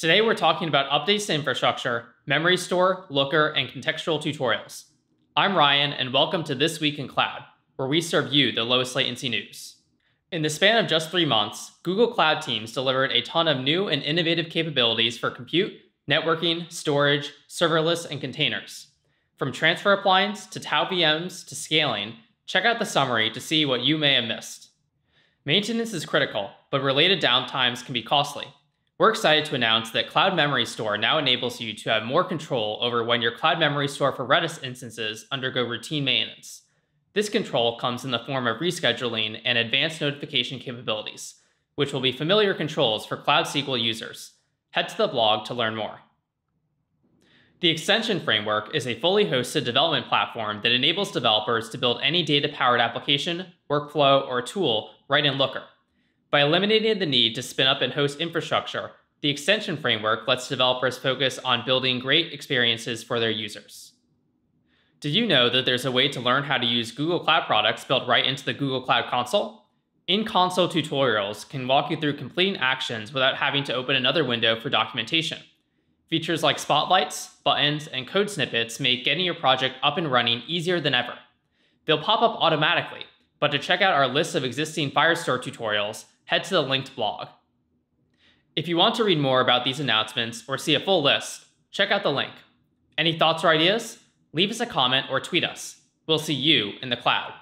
Today we're talking about updates to infrastructure, memory store, Looker, and contextual tutorials. I'm Ryan, and welcome to This Week in Cloud, where we serve you the lowest latency news. In the span of just 3 months, Google Cloud teams delivered a ton of new and innovative capabilities for compute, networking, storage, serverless, and containers. From transfer appliance to Tau VMs to scaling, check out the summary to see what you may have missed. Maintenance is critical, but related downtimes can be costly. We're excited to announce that Cloud Memory Store now enables you to have more control over when your Cloud Memory Store for Redis instances undergo routine maintenance. This control comes in the form of rescheduling and advanced notification capabilities, which will be familiar controls for Cloud SQL users. Head to the blog to learn more. The Extension Framework is a fully hosted development platform that enables developers to build any data-powered application, workflow, or tool right in Looker. By eliminating the need to spin up and host infrastructure, the Extension Framework lets developers focus on building great experiences for their users. Did you know that there's a way to learn how to use Google Cloud products built right into the Google Cloud Console? In-console tutorials can walk you through completing actions without having to open another window for documentation. Features like spotlights, buttons, and code snippets make getting your project up and running easier than ever. They'll pop up automatically, but to check out our list of existing Firestore tutorials, head to the linked blog. If you want to read more about these announcements or see a full list, check out the link. Any thoughts or ideas? Leave us a comment or tweet us. We'll see you in the cloud.